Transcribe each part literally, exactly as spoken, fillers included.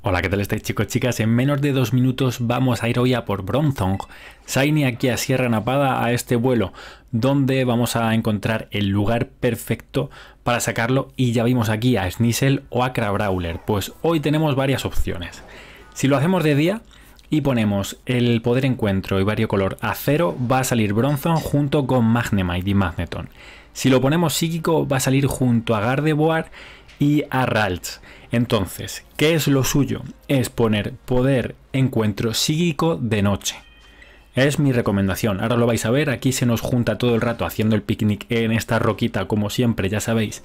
Hola, ¿qué tal estáis, chicos, chicas? En menos de dos minutos vamos a ir hoy a por Bronzong Shiny aquí a Sierra Napada, a este vuelo, donde vamos a encontrar el lugar perfecto para sacarlo. Y ya vimos aquí a Snizzle o a Crabrawler. Pues hoy tenemos varias opciones. Si lo hacemos de día y ponemos el poder encuentro y VarioColor a cero, va a salir Bronzong junto con Magneton y Magneton. Si lo ponemos psíquico, va a salir junto a Gardevoir y a Ralts. Entonces, ¿qué es lo suyo? Es poner poder encuentro psíquico de noche. Es mi recomendación. Ahora lo vais a ver. Aquí se nos junta todo el rato haciendo el picnic en esta roquita, como siempre, ya sabéis,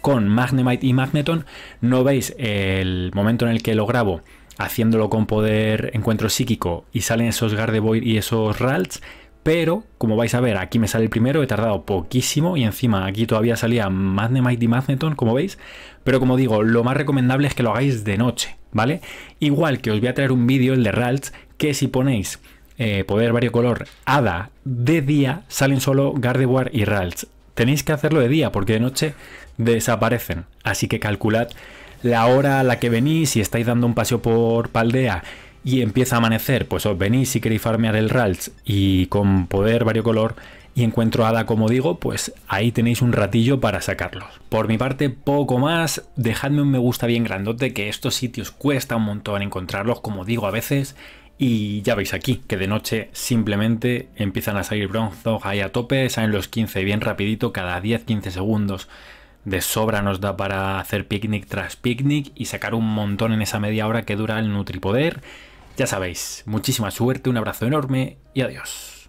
con Magnemite y Magneton. No veis el momento en el que lo grabo haciéndolo con poder encuentro psíquico y salen esos Gardevoir y esos Ralts, pero como vais a ver, aquí me sale el primero, he tardado poquísimo y encima aquí todavía salía Magnemite y Magneton, como veis. Pero como digo, lo más recomendable es que lo hagáis de noche, ¿vale? Igual que os voy a traer un vídeo, el de Ralts, que si ponéis eh, poder VarioColor Hada de día, salen solo Gardevoir y Ralts. Tenéis que hacerlo de día porque de noche desaparecen, así que calculad la hora a la que venís. Si estáis dando un paseo por Paldea y empieza a amanecer, pues os venís si queréis farmear el Ralts y con poder VarioColor y encuentro Hada, como digo, pues ahí tenéis un ratillo para sacarlos. Por mi parte, poco más. Dejadme un me gusta bien grandote, que estos sitios cuesta un montón encontrarlos, como digo a veces, y ya veis aquí que de noche simplemente empiezan a salir Bronzong ahí a tope, salen los quince bien rapidito, cada diez quince segundos de sobra nos da para hacer picnic tras picnic y sacar un montón en esa media hora que dura el Nutripoder. Ya sabéis, muchísima suerte, un abrazo enorme y adiós.